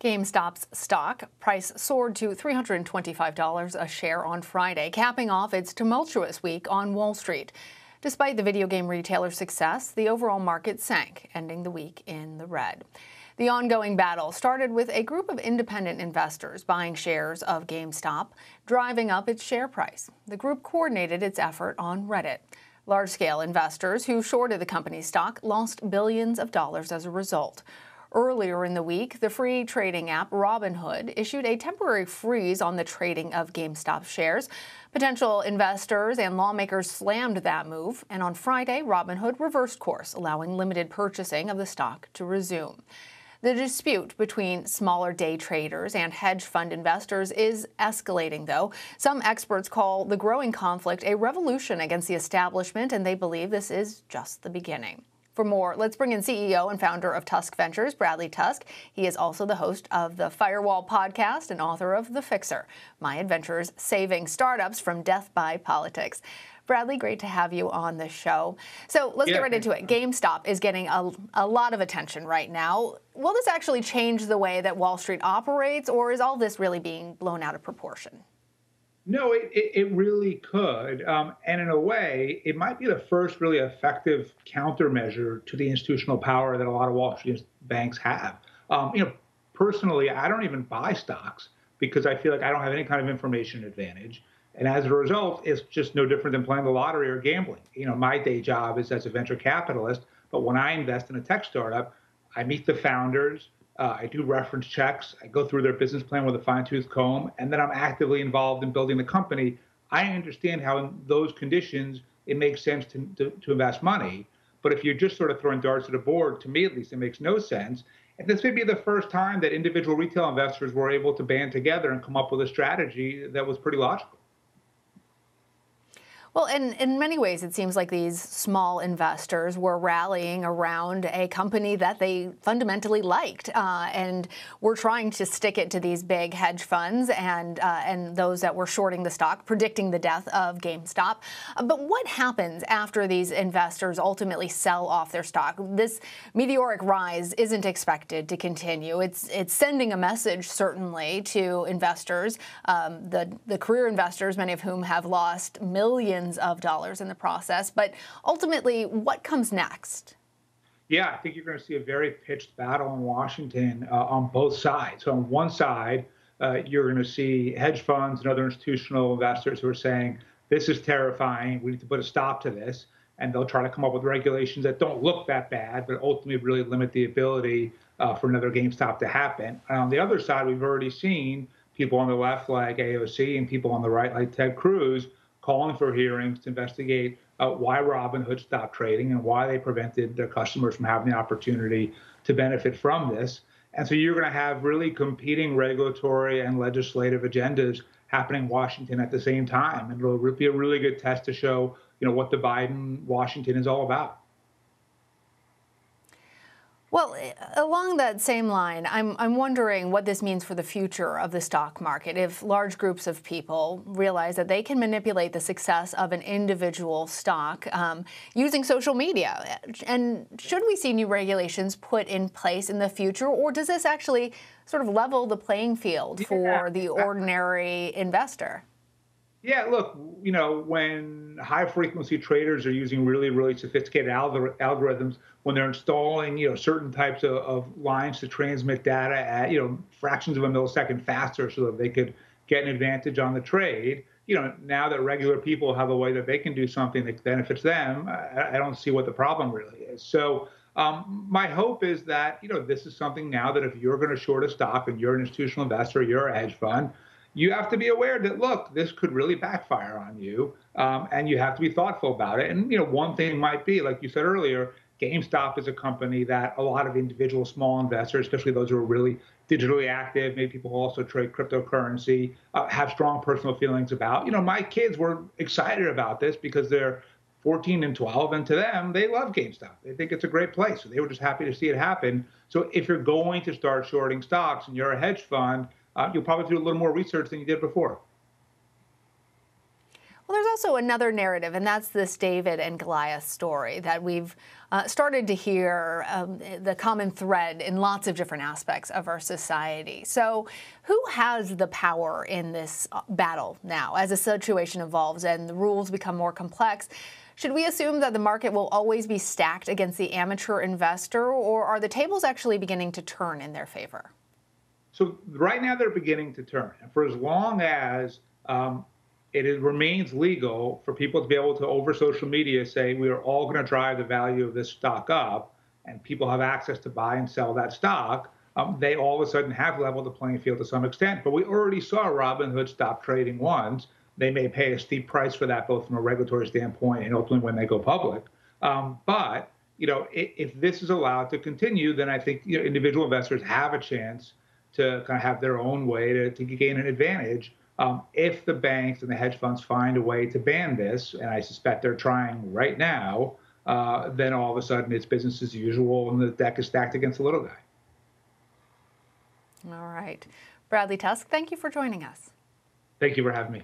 GameStop's stock price soared to $325 a share on Friday, capping off its tumultuous week on Wall Street. Despite the video game retailer's success, the overall market sank, ending the week in the red. The ongoing battle started with a group of independent investors buying shares of GameStop, driving up its share price. The group coordinated its effort on Reddit. Large-scale investors who shorted the company's stock lost billions of dollars as a result. Earlier in the week, the free trading app Robinhood issued a temporary freeze on the trading of GameStop shares. Potential investors and lawmakers slammed that move, and on Friday, Robinhood reversed course, allowing limited purchasing of the stock to resume. The dispute between smaller day traders and hedge fund investors is escalating, though. Some experts call the growing conflict a revolution against the establishment, and they believe this is just the beginning. For more, let's bring in CEO and founder of Tusk Ventures, Bradley Tusk. He is also the host of the Firewall podcast and author of The Fixer, My Adventures Saving Startups from Death by Politics. Bradley, great to have you on the show. So let's get right into it. GameStop is getting a lot of attention right now. Will this actually change the way that Wall Street operates, or is all this really being blown out of proportion? No, it really could. And in a way, it might be the first really effective countermeasure to the institutional power that a lot of Wall Street banks have. Personally, I don't even buy stocks because I feel like I don't have any kind of information advantage. And as a result, it's just no different than playing the lottery or gambling. My day job is as a venture capitalist. But when I invest in a tech startup, I meet the founders. I do reference checks. I go through their business plan with a fine-tooth comb, and then I'm actively involved in building the company. I understand how in those conditions it makes sense to invest money. But if you're just sort of throwing darts at a board, to me at least, it makes no sense. And this may be the first time that individual retail investors were able to band together and come up with a strategy that was pretty logical. Well, in many ways, it seems like these small investors were rallying around a company that they fundamentally liked, and were trying to stick it to these big hedge funds and those that were shorting the stock, predicting the death of GameStop. But what happens after these investors ultimately sell off their stock? This meteoric rise isn't expected to continue. It's sending a message, certainly, to investors, the career investors, many of whom have lost millions of dollars in the process. But ultimately, what comes next? Yeah, I think you're going to see a very pitched battle in Washington on both sides. So on one side, you're going to see hedge funds and other institutional investors who are saying, this is terrifying. We need to put a stop to this. And they'll try to come up with regulations that don't look that bad, but ultimately really limit the ability for another GameStop to happen. And on the other side, we've already seen people on the left like AOC and people on the right like Ted Cruz calling for hearings to investigate why Robinhood stopped trading and why they prevented their customers from having the opportunity to benefit from this. And so you're going to have really competing regulatory and legislative agendas happening in Washington at the same time. And it'll be a really good test to show, what the Biden Washington is all about. Well, along that same line, I'm wondering what this means for the future of the stock market. If large groups of people realize that they can manipulate the success of an individual stock using social media, and should we see new regulations put in place in the future, or does this actually sort of level the playing field for the ordinary investor? Yeah, look, when high-frequency traders are using really, really sophisticated algorithms, when they're installing, certain types of lines to transmit data at, fractions of a millisecond faster so that they could get an advantage on the trade, now that regular people have a way that they can do something that benefits them, I don't see what the problem really is. So my hope is that, this is something now that if you're going to short a stock and you're an institutional investor, you're a hedge fund, you have to be aware that, look, this could really backfire on you, and you have to be thoughtful about it. And, one thing might be, like you said earlier, GameStop is a company that a lot of individual small investors, especially those who are really digitally active, maybe people who also trade cryptocurrency, have strong personal feelings about. My kids were excited about this because they're 14 and 12, and to them, they love GameStop. They think it's a great place, so they were just happy to see it happen. So if you're going to start shorting stocks and you're a hedge fund, you'll probably do a little more research than you did before. Well, there's also another narrative, and that's this David and Goliath story that we've started to hear, the common thread in lots of different aspects of our society. So who has the power in this battle now as the situation evolves and the rules become more complex? Should we assume that the market will always be stacked against the amateur investor, or are the tables actually beginning to turn in their favor? So right now they're beginning to turn. And for as long as it remains legal for people to be able to, over social media, say we are all going to drive the value of this stock up, and people have access to buy and sell that stock, they all of a sudden have leveled the playing field to some extent. But we already saw Robinhood stop trading once. They may pay a steep price for that, both from a regulatory standpoint and ultimately when they go public. But you know, if this is allowed to continue, then I think individual investors have a chance to kind of have their own way to gain an advantage. If the banks and the hedge funds find a way to ban this, and I suspect they're trying right now, then all of a sudden it's business as usual and the deck is stacked against the little guy. All right. Bradley Tusk, thank you for joining us. Thank you for having me.